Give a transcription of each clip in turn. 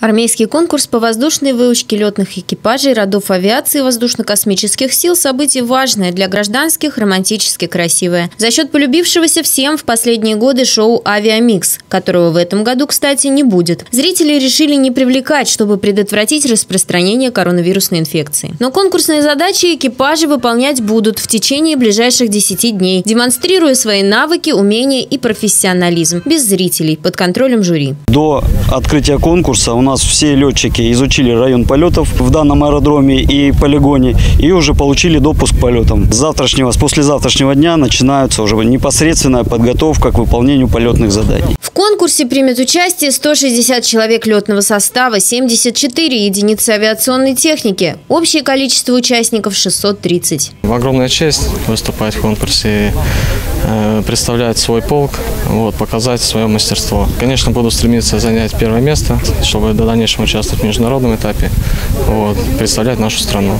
Армейский конкурс по воздушной выучке летных экипажей родов авиации и воздушно-космических сил – событие важное для гражданских, романтически красивое. За счет полюбившегося всем в последние годы шоу «Авиамикс», которого в этом году, кстати, не будет. Зрители решили не привлекать, чтобы предотвратить распространение коронавирусной инфекции. Но конкурсные задачи экипажи выполнять будут в течение ближайших 10 дней, демонстрируя свои навыки, умения и профессионализм, без зрителей, под контролем жюри. До открытия конкурса у нас все летчики изучили район полетов в данном аэродроме и полигоне и уже получили допуск к полетам. С послезавтрашнего дня начинается уже непосредственная подготовка к выполнению полетных заданий. В конкурсе примет участие 160 человек летного состава, 74 единицы авиационной техники. Общее количество участников 630. Огромная честь выступать в конкурсе, представлять свой полк, показать свое мастерство. Конечно, буду стремиться занять первое место, чтобы в дальнейшем участвовать в международном этапе, представлять нашу страну.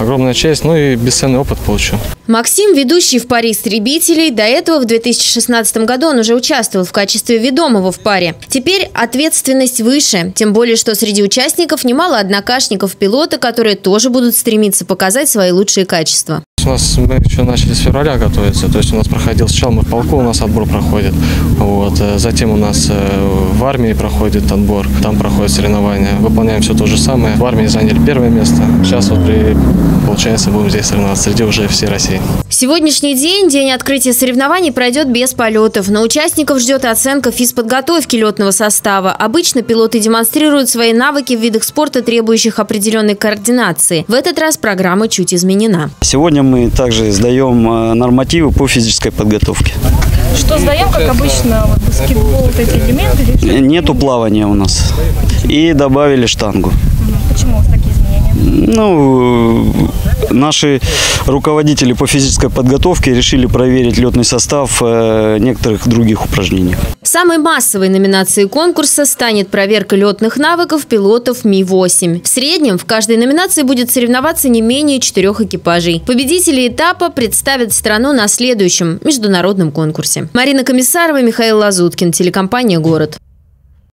Огромная честь, и бесценный опыт получу. Максим – ведущий в паре истребителей. До этого в 2016 году он уже участвовал в качестве ведомого в паре. Теперь ответственность выше. Тем более, что среди участников немало однокашников пилота, которые тоже будут стремиться показать свои лучшие качества. Мы еще начали с февраля готовиться, то есть у нас проходил сначала мы в полку, у нас отбор проходит, затем у нас в армии проходит отбор, там проходят соревнования, выполняем все то же самое. В армии заняли первое место, сейчас получается будем здесь соревноваться среди уже всей России. Сегодняшний день, день открытия соревнований, пройдет без полетов, но участников ждет оценка физподготовки летного состава. Обычно пилоты демонстрируют свои навыки в видах спорта, требующих определенной координации. В этот раз программа чуть изменена. Сегодня мы также сдаем нормативы по физической подготовке. Что сдаем, как обычно, баскетбол, эти элементы? Нету плавания у нас. И добавили штангу. Почему у вас такие изменения? Наши руководители по физической подготовке решили проверить летный состав некоторых других упражнений. Самой массовой номинацией конкурса станет проверка летных навыков пилотов Ми-8. В среднем в каждой номинации будет соревноваться не менее 4 экипажей. Победители этапа представят страну на следующем международном конкурсе. Марина Комиссарова, Михаил Лазуткин, телекомпания «Город».